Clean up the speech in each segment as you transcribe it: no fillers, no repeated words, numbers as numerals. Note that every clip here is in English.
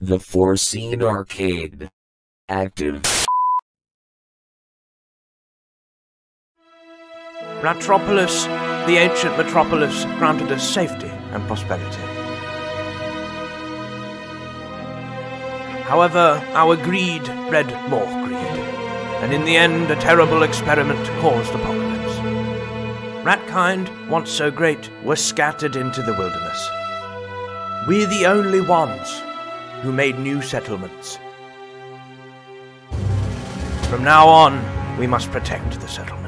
The Foreseen Arcade. Active. Ratropolis, the ancient metropolis, granted us safety and prosperity. However, our greed bred more greed, and in the end a terrible experiment caused apocalypse. Ratkind, once so great, were scattered into the wilderness. We're the only ones who made new settlements. From now on, we must protect the settlement.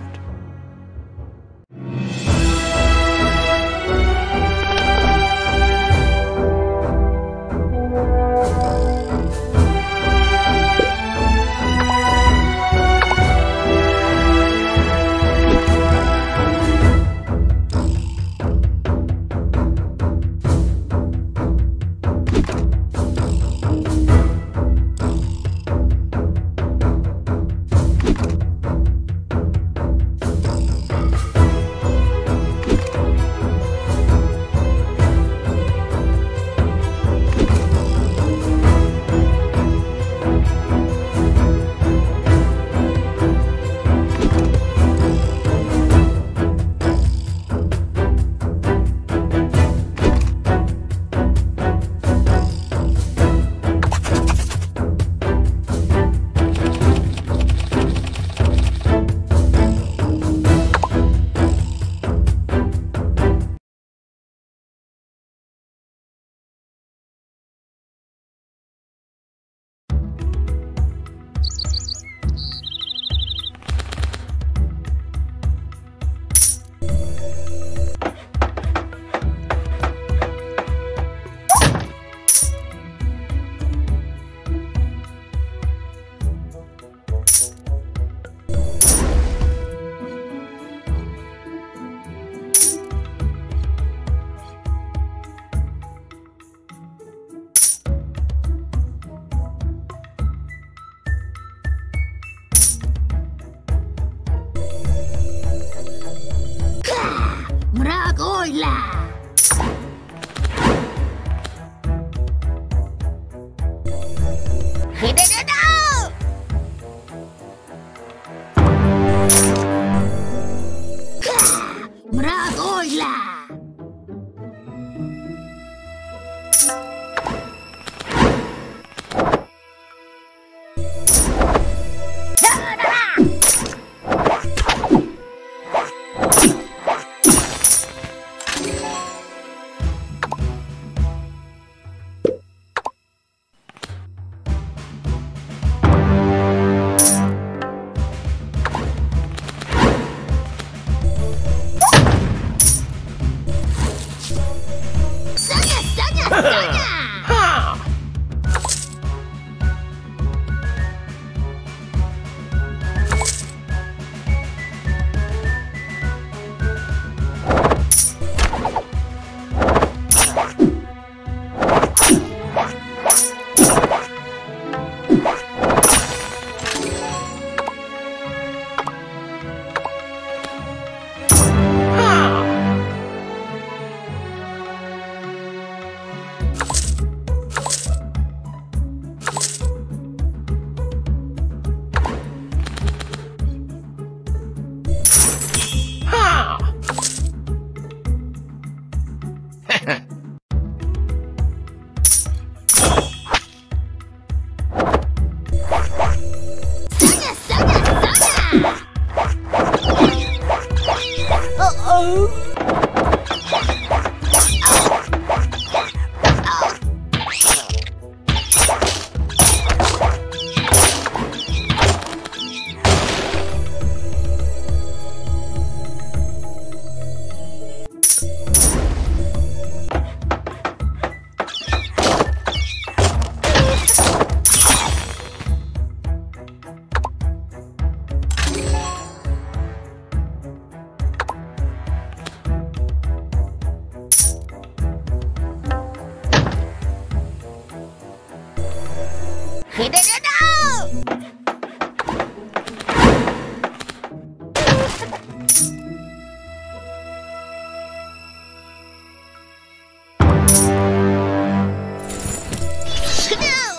No!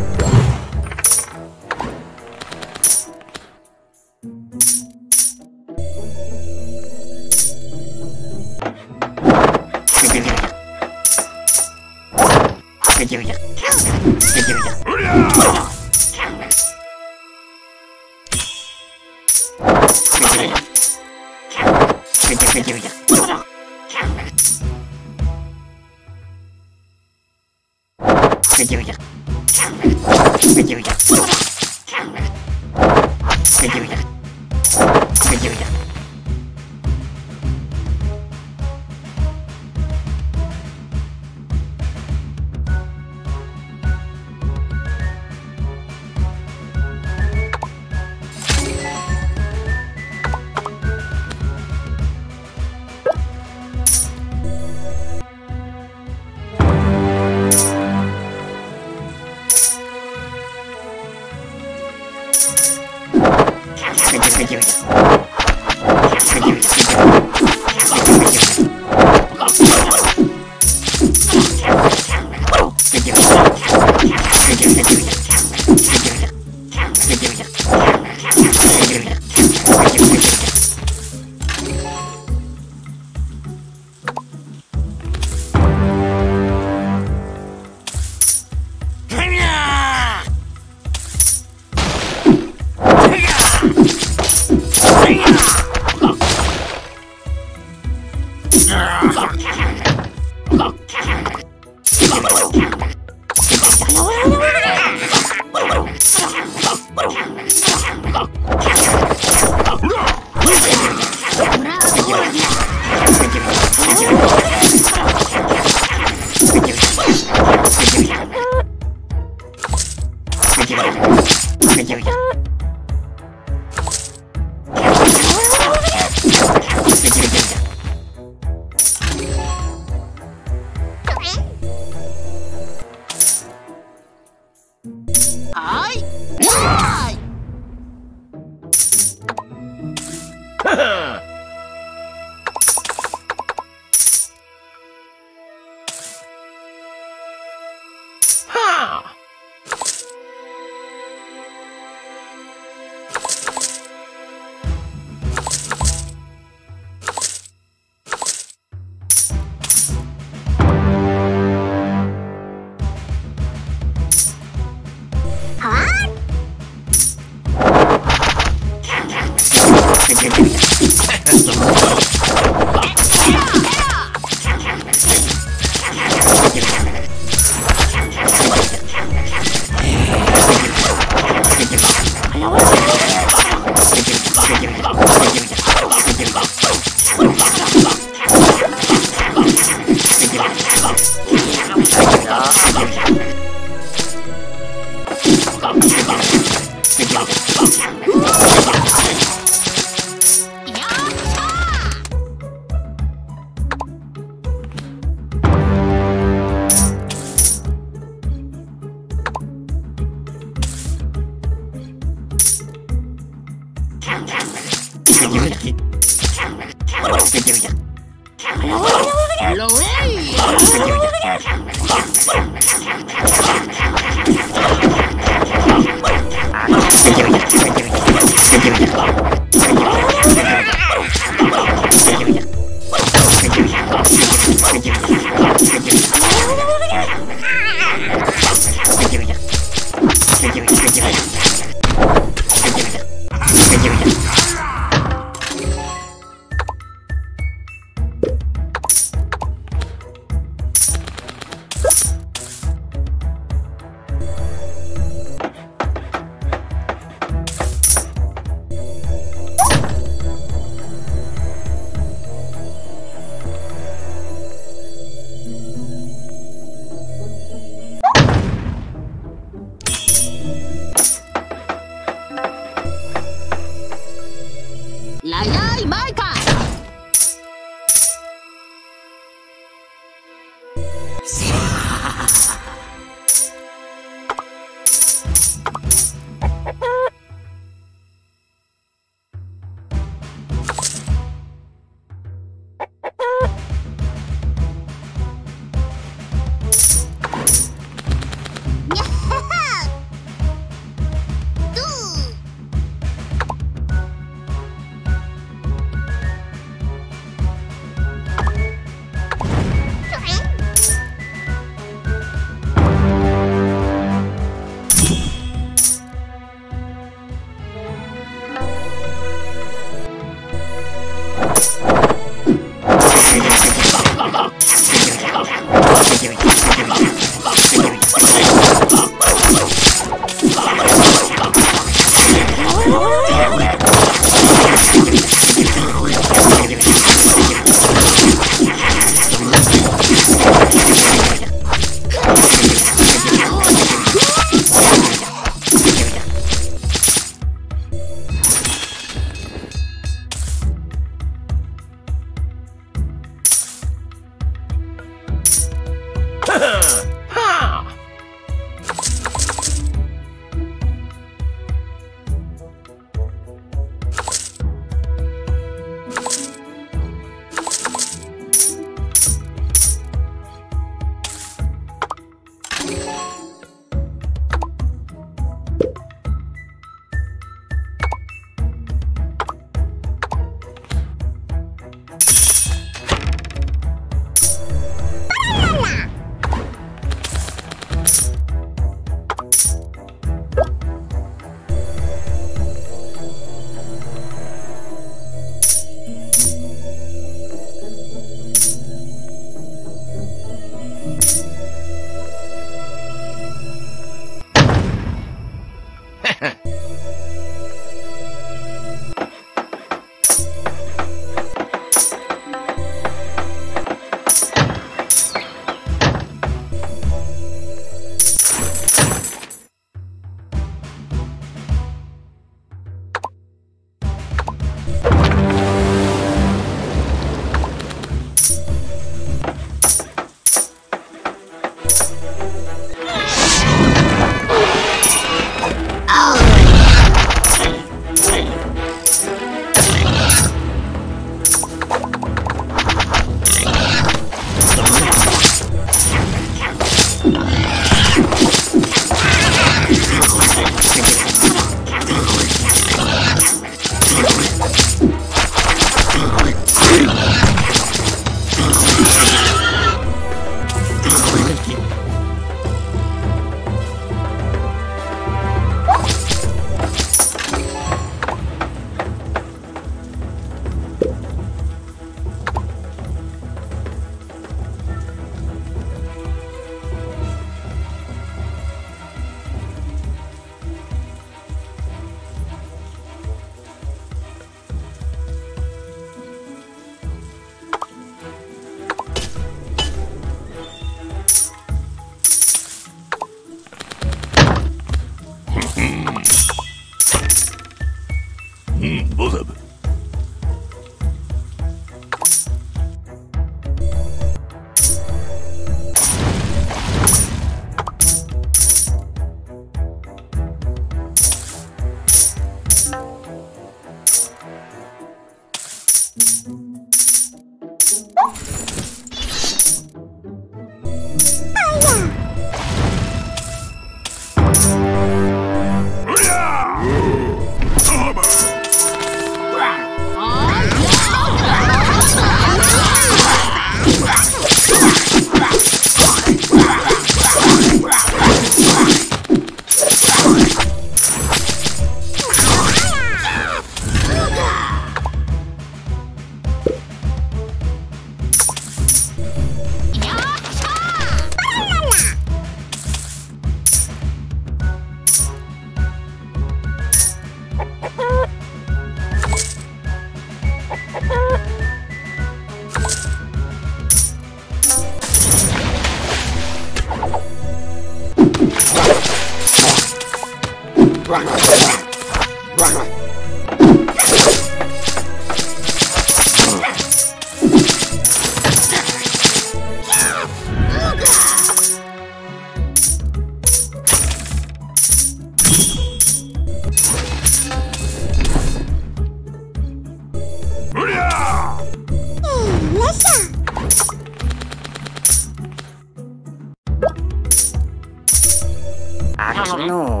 No.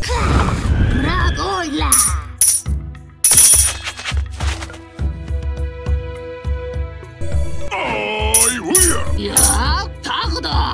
Dragoila. I will. Yeah, Tagda.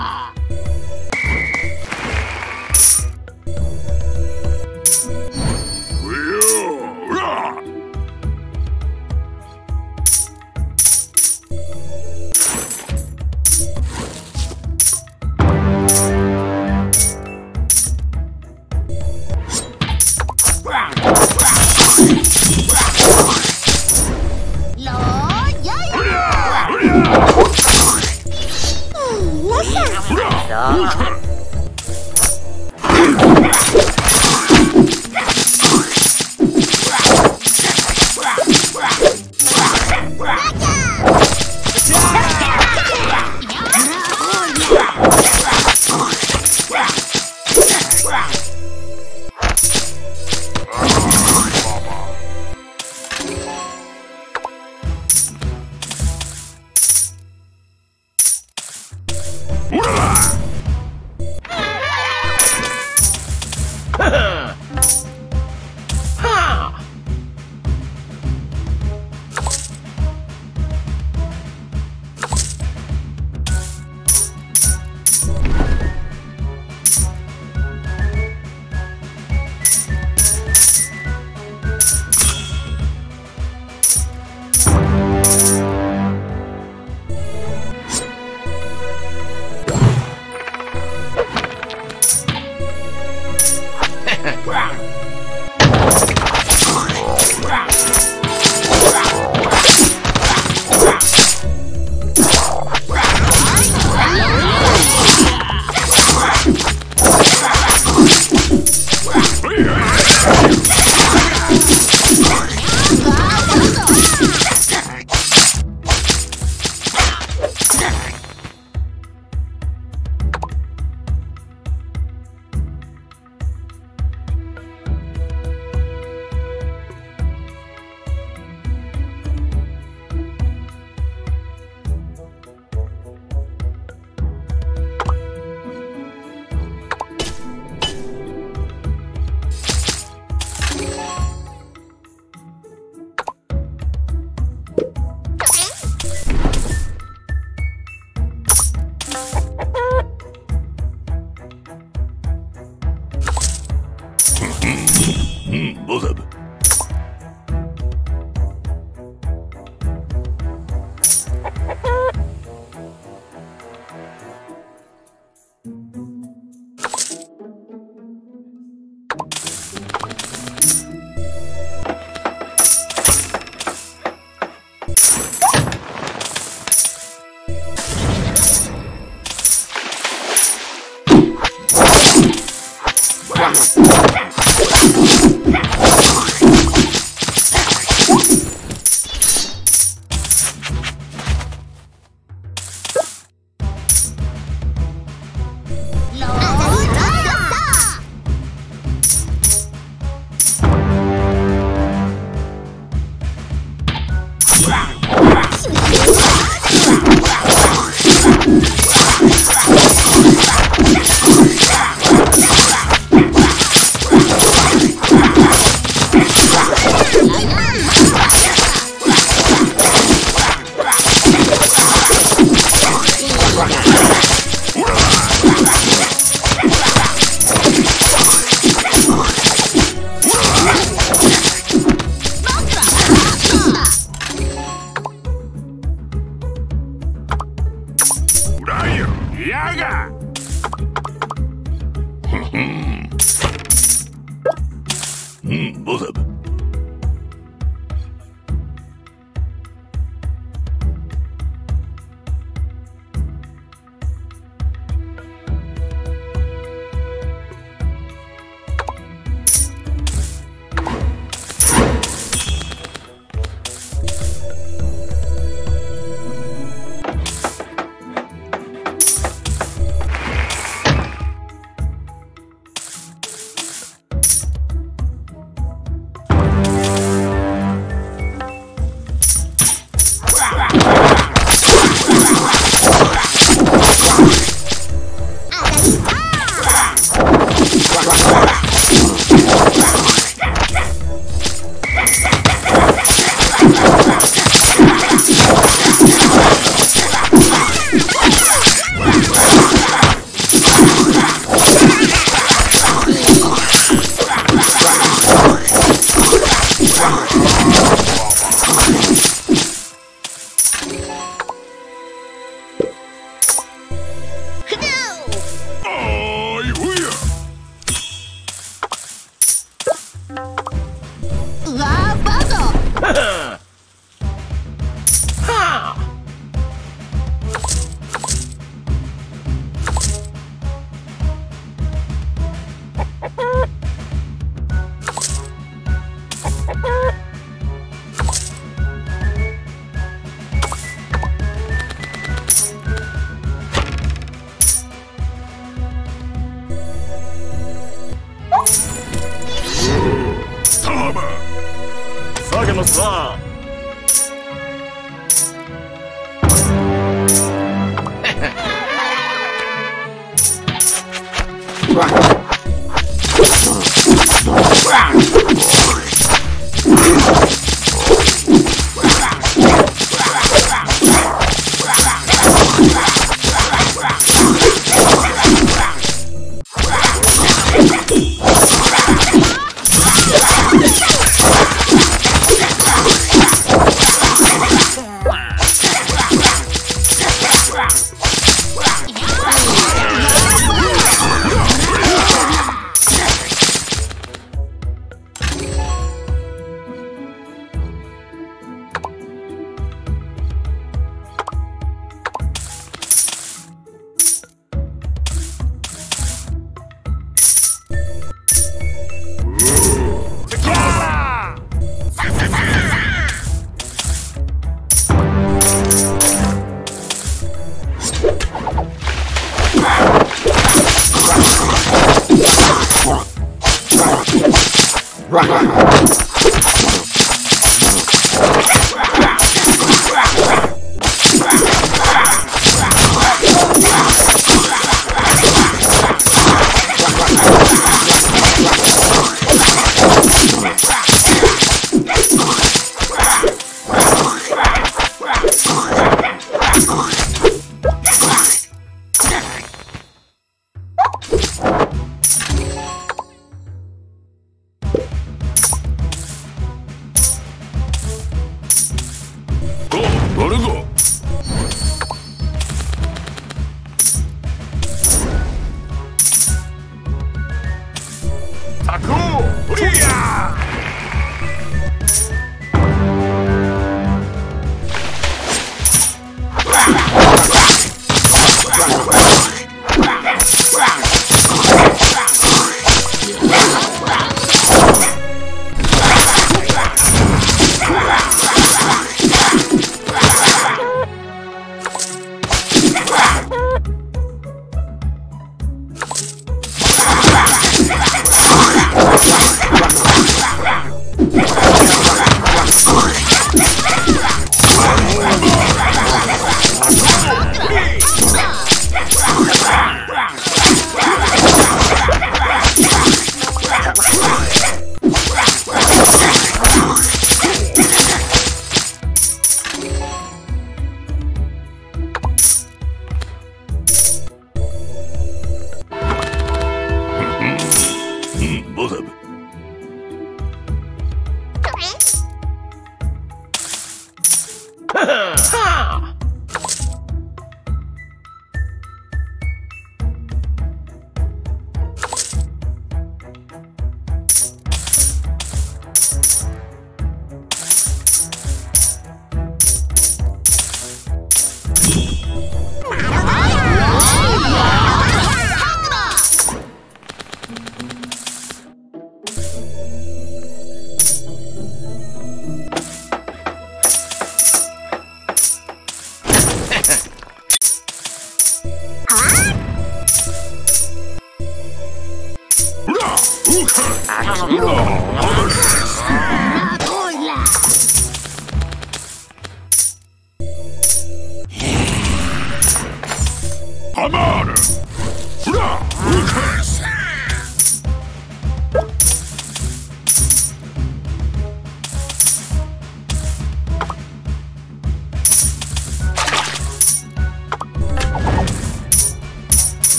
けますな。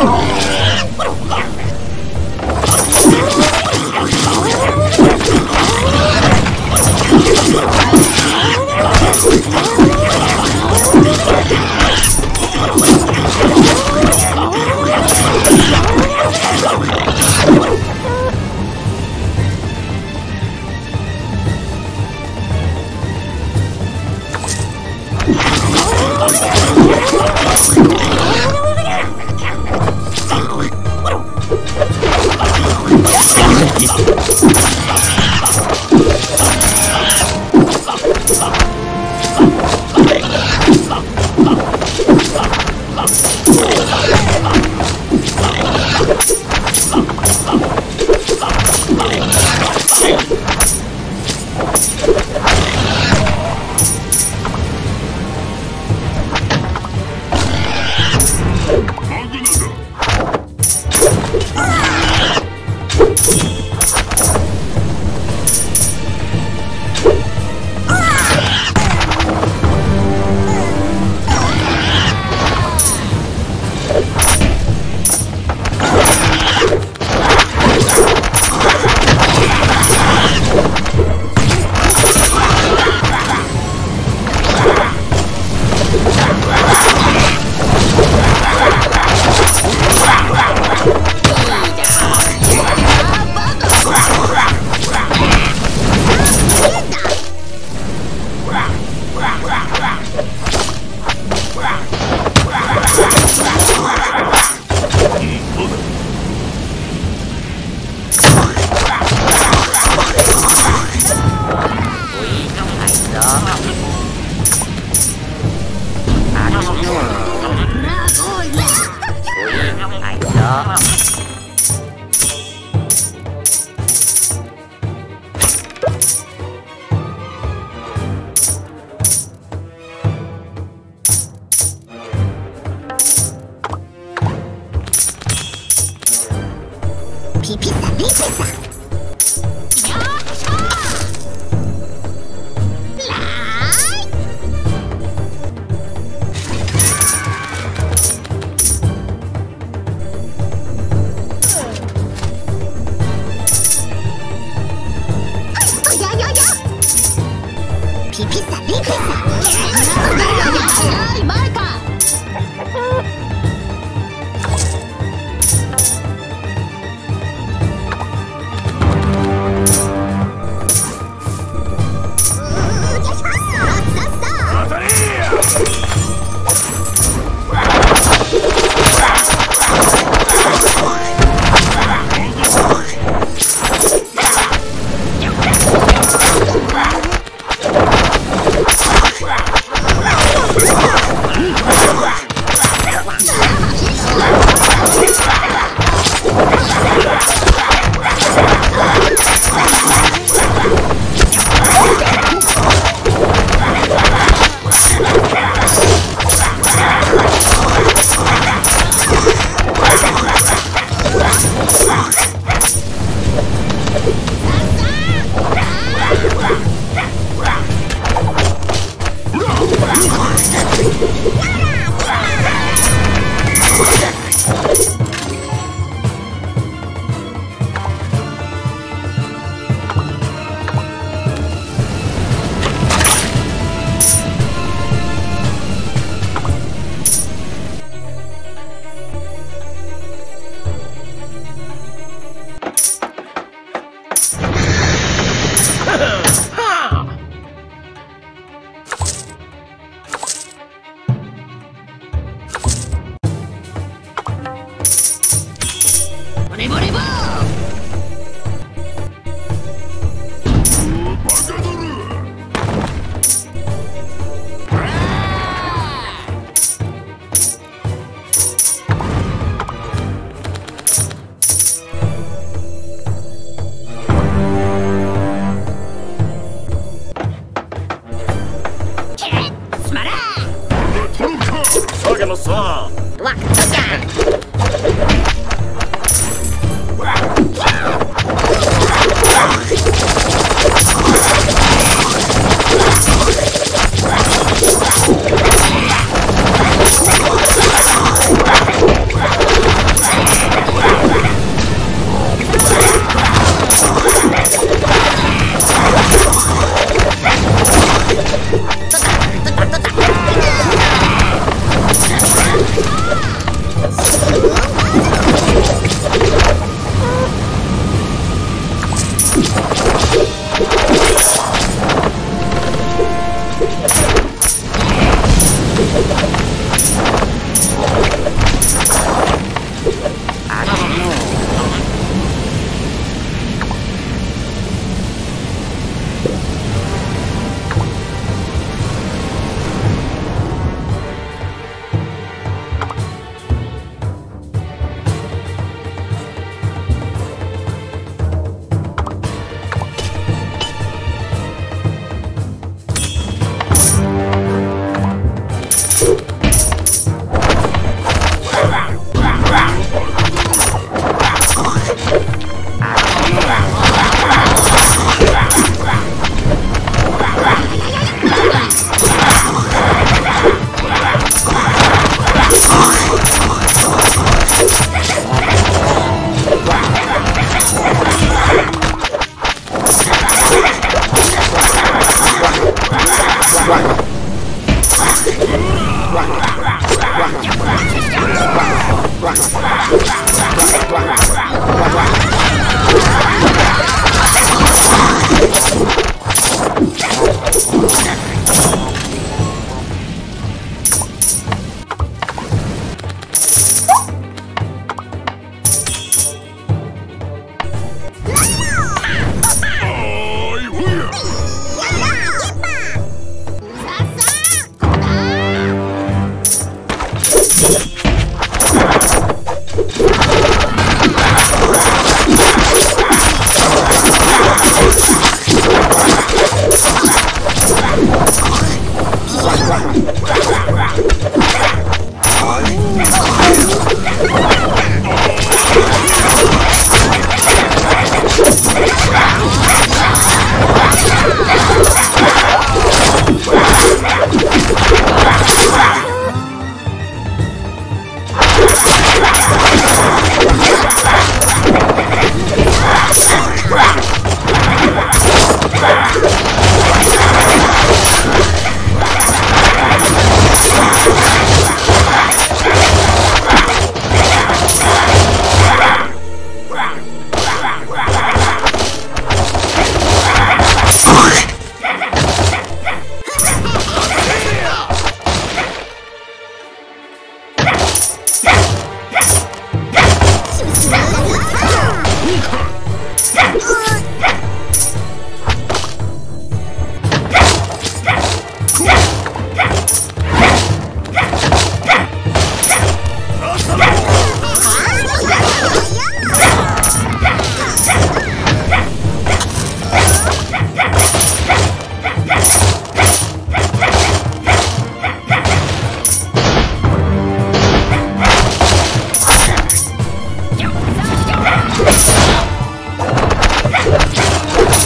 Oh! Lock, down.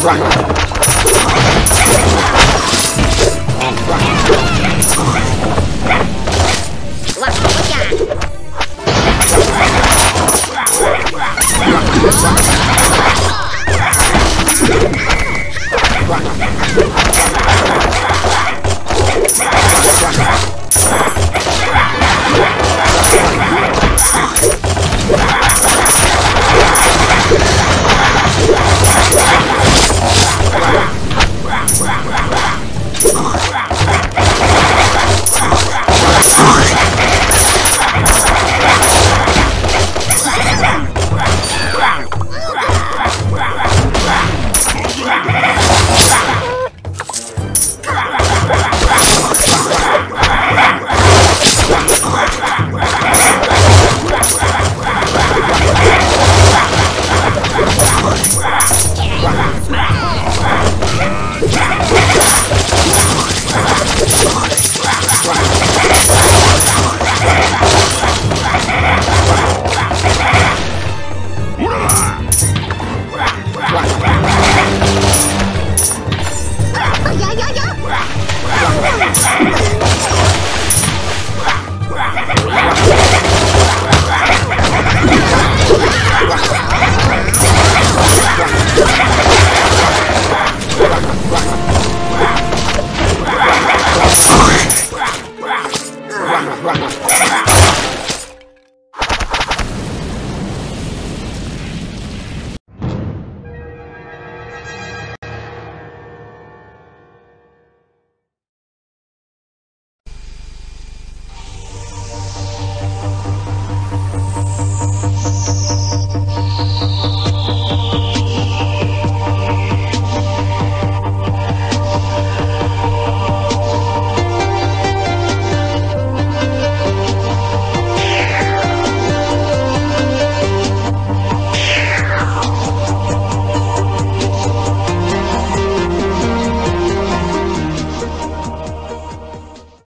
Run.